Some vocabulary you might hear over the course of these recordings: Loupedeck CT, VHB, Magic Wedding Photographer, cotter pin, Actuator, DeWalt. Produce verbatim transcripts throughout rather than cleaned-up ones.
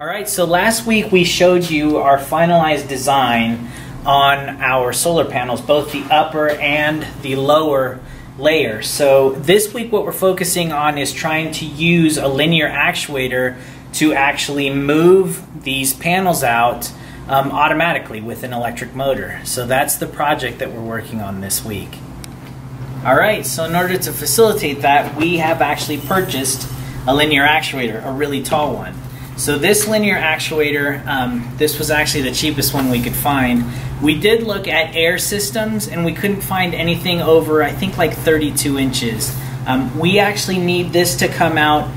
Alright, so last week we showed you our finalized design on our solar panels, both the upper and the lower layer. So this week what we're focusing on is trying to use a linear actuator to actually move these panels out um, automatically with an electric motor. So that's the project that we're working on this week. Alright, so in order to facilitate that, we have actually purchased a linear actuator, a really tall one. So this linear actuator, um, this was actually the cheapest one we could find. We did look at air systems and we couldn't find anything over, I think, like thirty-two inches. Um, we actually need this to come out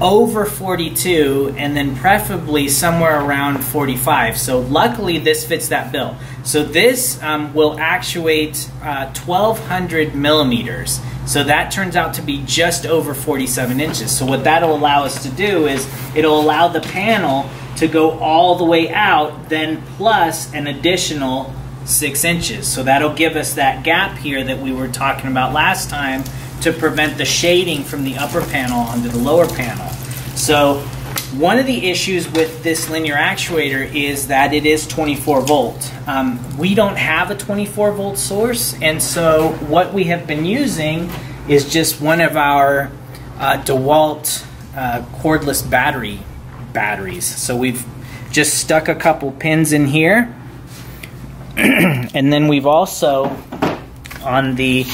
over forty-two and then preferably somewhere around forty-five. So luckily this fits that bill. So this um, will actuate uh, twelve hundred millimeters. So that turns out to be just over forty-seven inches. So what that'll allow us to do is it'll allow the panel to go all the way out, then plus an additional six inches. So that'll give us that gap here that we were talking about last time to prevent the shading from the upper panel onto the lower panel. So one of the issues with this linear actuator is that it is twenty-four volt. Um, we don't have a twenty-four volt source, and so what we have been using is just one of our uh, DeWalt uh, cordless battery batteries. So we've just stuck a couple pins in here, and then we've also, on the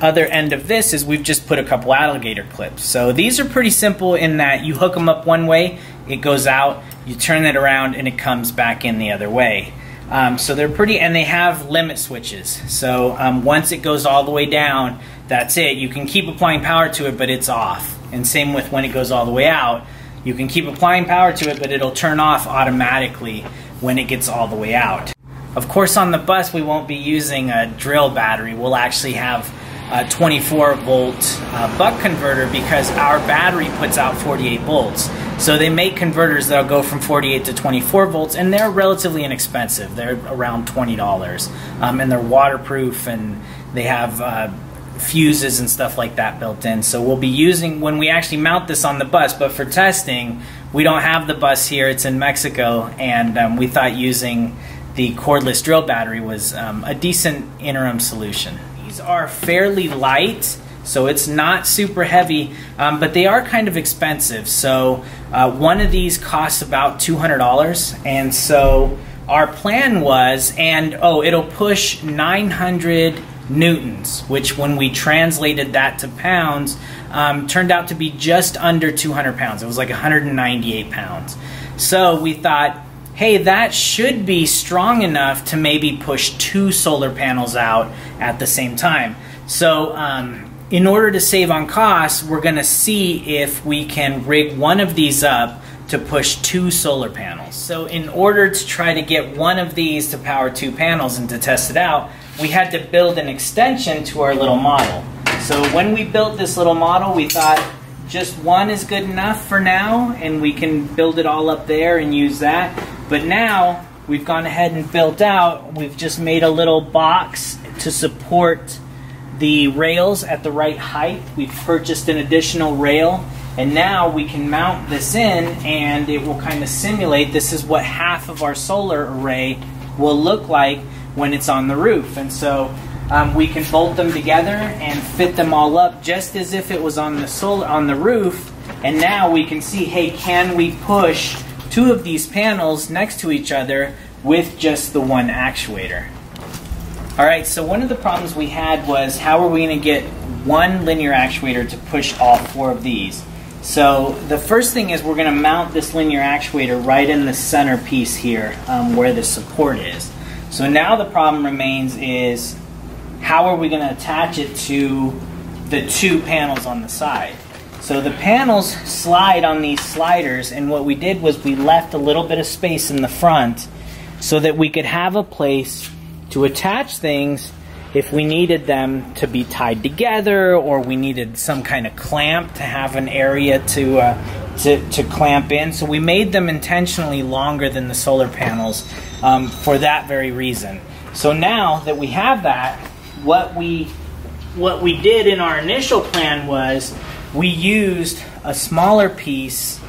other end of this, is we've just put a couple alligator clips. So these are pretty simple in that you hook them up one way, it goes out, you turn it around, and it comes back in the other way. Um, so they're pretty, and they have limit switches. So um, once it goes all the way down, that's it. You can keep applying power to it, but it's off. And same with when it goes all the way out, you can keep applying power to it, but it'll turn off automatically when it gets all the way out. Of course, on the bus, we won't be using a drill battery. We'll actually have a twenty-four volt uh, buck converter because our battery puts out forty-eight volts. So they make converters that'll go from forty-eight to twenty-four volts, and they're relatively inexpensive. They're around twenty dollars, um, and they're waterproof, and they have uh, fuses and stuff like that built in. So we'll be using, when we actually mount this on the bus, but for testing, we don't have the bus here, it's in Mexico, and um, we thought using the cordless drill battery was um, a decent interim solution. These are fairly light, so it's not super heavy, um, but they are kind of expensive. So uh, one of these costs about two hundred dollars, and so our plan was, and oh, it'll push nine hundred newtons, which when we translated that to pounds, um, turned out to be just under two hundred pounds. It was like one hundred ninety-eight pounds. So we thought, hey, that should be strong enough to maybe push two solar panels out at the same time. So um, in order to save on costs, we're gonna see if we can rig one of these up to push two solar panels. So in order to try to get one of these to power two panels and to test it out, we had to build an extension to our little model. So when we built this little model, we thought just one is good enough for now, and we can build it all up there and use that. But now we've gone ahead and built out, we've just made a little box to support the rails at the right height. We've purchased an additional rail, and now we can mount this in and it will kind of simulate, this is what half of our solar array will look like when it's on the roof. And so um, we can bolt them together and fit them all up just as if it was on the solar, on the roof. And now we can see, hey, can we push two of these panels next to each other with just the one actuator. Alright, so one of the problems we had was, how are we going to get one linear actuator to push all four of these? So the first thing is we're going to mount this linear actuator right in the center piece here, um, where the support is. So now the problem remains is, how are we going to attach it to the two panels on the side? So the panels slide on these sliders, and what we did was we left a little bit of space in the front so that we could have a place to attach things if we needed them to be tied together, or we needed some kind of clamp to have an area to, uh, to, to clamp in. So we made them intentionally longer than the solar panels um, for that very reason. So now that we have that, what we, what we did in our initial plan was we used a smaller piece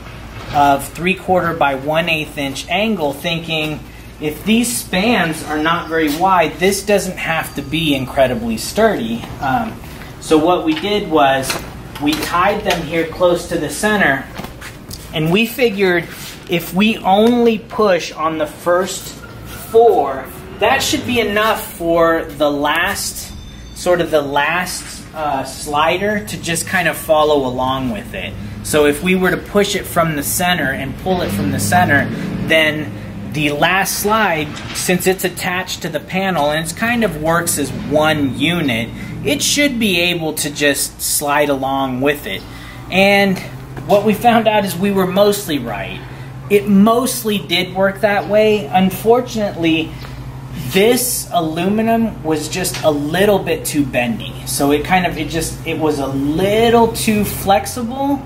of three quarter by one eighth inch angle, thinking if these spans are not very wide, this doesn't have to be incredibly sturdy. Um, so what we did was we tied them here close to the center, and we figured if we only push on the first four, that should be enough for the last, sort of the last uh, slider to just kind of follow along with it. So if we were to push it from the center and pull it from the center, then the last slide, since it's attached to the panel and it kind of works as one unit, it should be able to just slide along with it. And what we found out is we were mostly right. It mostly did work that way. Unfortunately, this aluminum was just a little bit too bendy. So it kind of, it just, it was a little too flexible.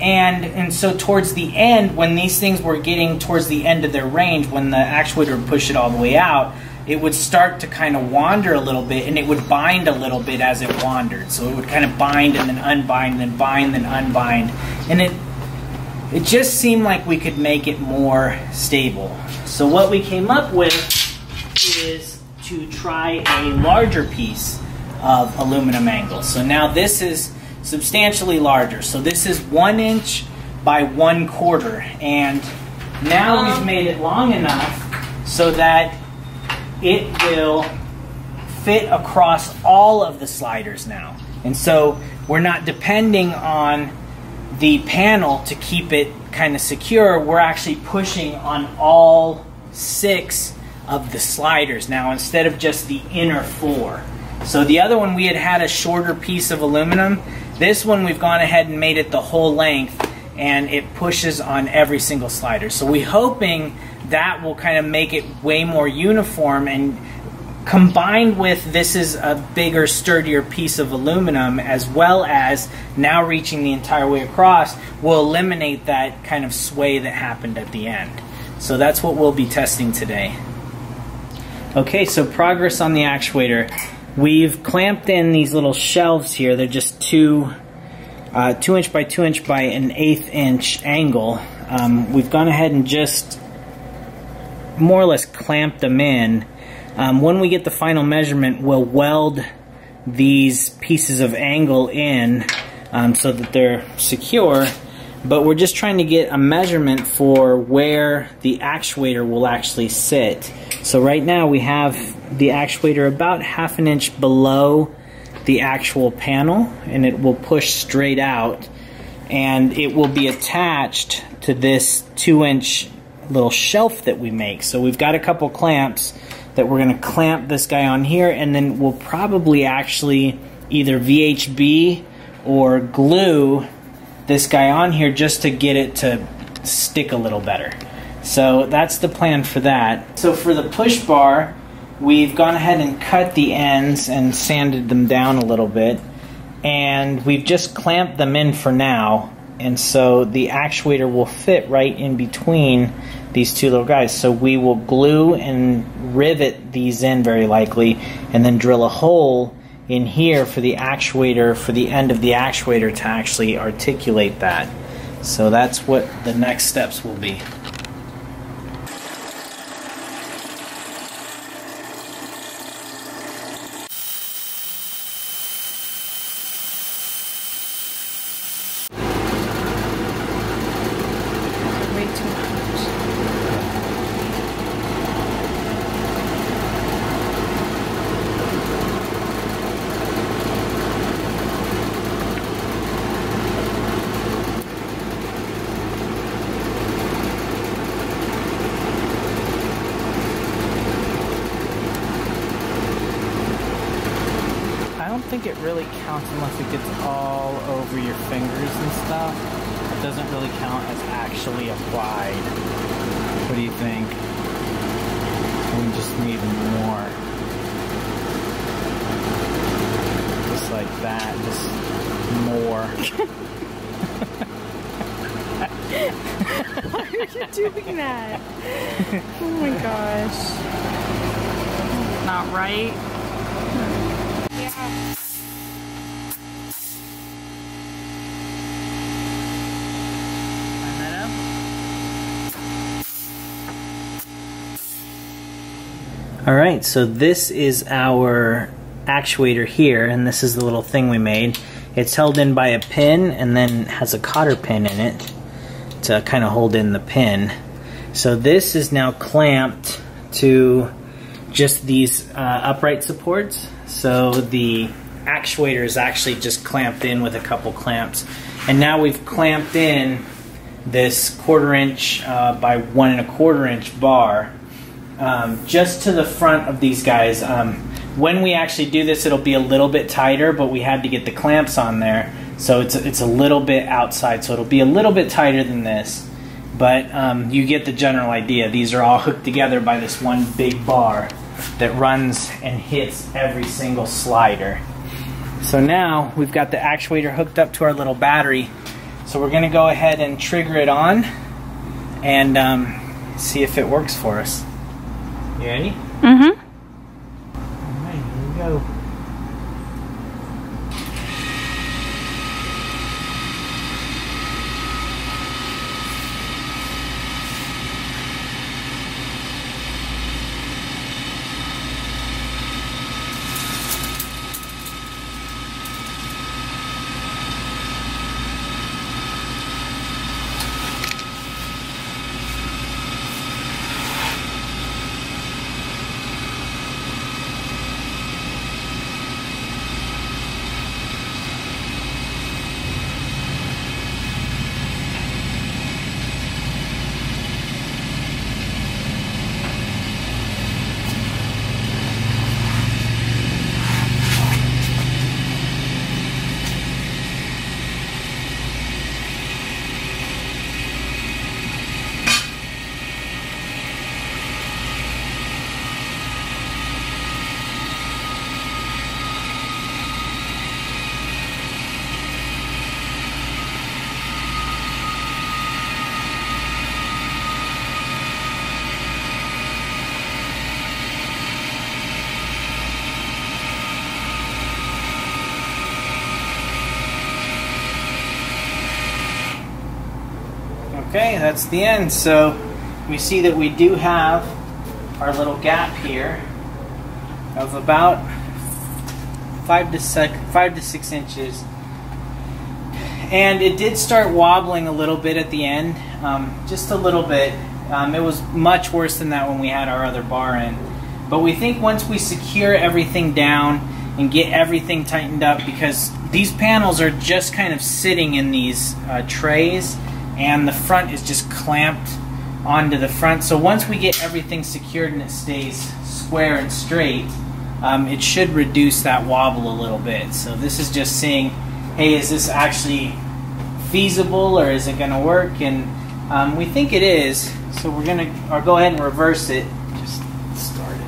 And, and so towards the end, when these things were getting towards the end of their range, when the actuator would push it all the way out, it would start to kind of wander a little bit, and it would bind a little bit as it wandered. So it would kind of bind and then unbind, and then bind, and then unbind. And it, it just seemed like we could make it more stable. So what we came up with is to try a larger piece of aluminum angle. So now this is substantially larger. So this is one inch by one quarter. And now we've made it long enough so that it will fit across all of the sliders now. And so we're not depending on the panel to keep it kind of secure. We're actually pushing on all six of the sliders now instead of just the inner four. So the other one we had had a shorter piece of aluminum. This one we've gone ahead and made it the whole length, and it pushes on every single slider. So we're hoping that will kind of make it way more uniform, and combined with this is a bigger, sturdier piece of aluminum, as well as now reaching the entire way across, will eliminate that kind of sway that happened at the end. So that's what we'll be testing today. Okay, so progress on the actuator. We've clamped in these little shelves here. They're just two, uh, two inch by two inch by an eighth inch angle. Um, we've gone ahead and just more or less clamped them in. Um, when we get the final measurement, we'll weld these pieces of angle in um, so that they're secure, but we're just trying to get a measurement for where the actuator will actually sit. So right now we have the actuator about half an inch below the actual panel, and it will push straight out, and it will be attached to this two inch little shelf that we make. So we've got a couple clamps that we're gonna clamp this guy on here, and then we'll probably actually either V H B or glue this guy on here just to get it to stick a little better. So that's the plan for that. So for the push bar, we've gone ahead and cut the ends and sanded them down a little bit, and we've just clamped them in for now, and so the actuator will fit right in between these two little guys. So we will glue and rivet these in very likely, and then drill a hole in here for the actuator, for the end of the actuator to actually articulate that. So that's what the next steps will be. I don't think it really counts unless it gets all over your fingers and stuff. It doesn't really count as actually applied. What do you think? We just need more. Just like that, just more. Why are you doing that? Oh my gosh. Not right. Line that up. Alright, so this is our actuator here, and this is the little thing we made. It's held in by a pin and then has a cotter pin in it to kind of hold in the pin. So this is now clamped to just these uh, upright supports. So the actuator is actually just clamped in with a couple clamps. And now we've clamped in this quarter inch uh, by one and a quarter inch bar um, just to the front of these guys. Um, when we actually do this, it'll be a little bit tighter, but we had to get the clamps on there. So it's, it's a little bit outside, so it'll be a little bit tighter than this. But um, you get the general idea. These are all hooked together by this one big bar that runs and hits every single slider. So now we've got the actuator hooked up to our little battery. So we're gonna go ahead and trigger it on and um, see if it works for us. You ready? Mm-hmm. All right, here we go. Okay, that's the end. So we see that we do have our little gap here of about five to six, five to six inches. And it did start wobbling a little bit at the end, um, just a little bit. Um, it was much worse than that when we had our other bar in. But we think once we secure everything down and get everything tightened up, because these panels are just kind of sitting in these uh, trays, and the front is just clamped onto the front. So once we get everything secured and it stays square and straight, um, it should reduce that wobble a little bit. So this is just seeing, hey, is this actually feasible or is it gonna work? And um, we think it is, so we're gonna or go ahead and reverse it. Just start it.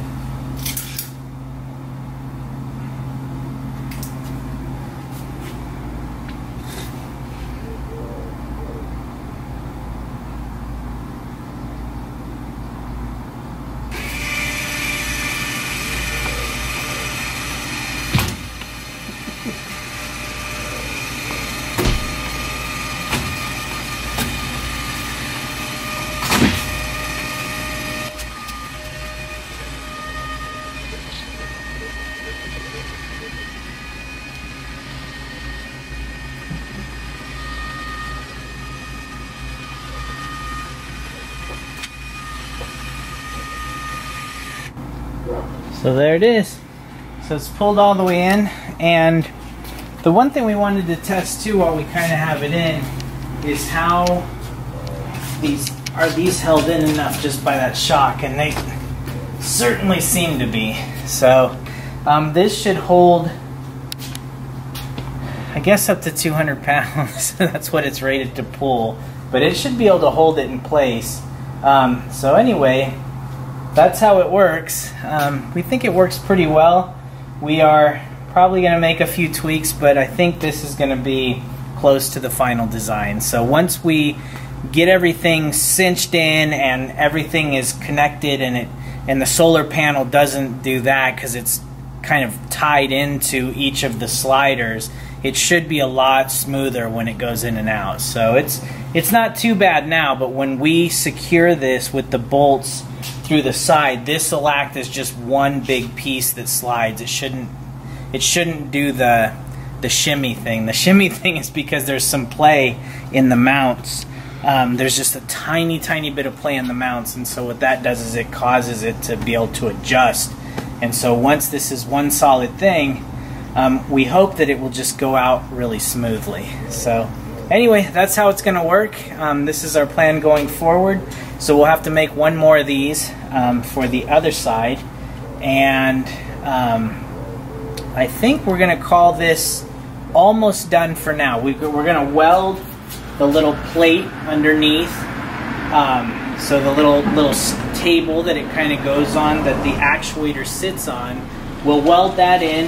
So there it is. So it's pulled all the way in, and the one thing we wanted to test too while we kind of have it in is how these are these held in enough just by that shock, and they certainly seem to be. So um, this should hold, I guess, up to two hundred pounds. That's what it's rated to pull, but it should be able to hold it in place. Um, so anyway, that's how it works. Um, we think it works pretty well. We are probably going to make a few tweaks, but I think this is going to be close to the final design. So once we get everything cinched in and everything is connected, and it and the solar panel doesn't do that because it's kind of tied into each of the sliders, it should be a lot smoother when it goes in and out. So it's it's not too bad now, but when we secure this with the bolts through the side. This Select is just one big piece that slides. It shouldn't it shouldn't do the the shimmy thing. The shimmy thing is because there's some play in the mounts. Um, there's just a tiny tiny bit of play in the mounts, and so what that does is it causes it to be able to adjust. And so once this is one solid thing, um, we hope that it will just go out really smoothly. So anyway, that's how it's going to work. Um, this is our plan going forward. So we'll have to make one more of these um, for the other side, and um, I think we're going to call this almost done for now. We've, we're going to weld the little plate underneath, um, so the little little table that it kind of goes on, that the actuator sits on. We'll weld that in,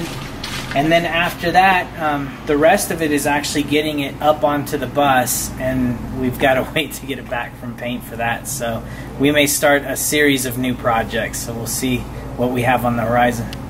and then after that, um, the rest of it is actually getting it up onto the bus, and we've got to wait to get it back from paint for that. So we may start a series of new projects, so we'll see what we have on the horizon.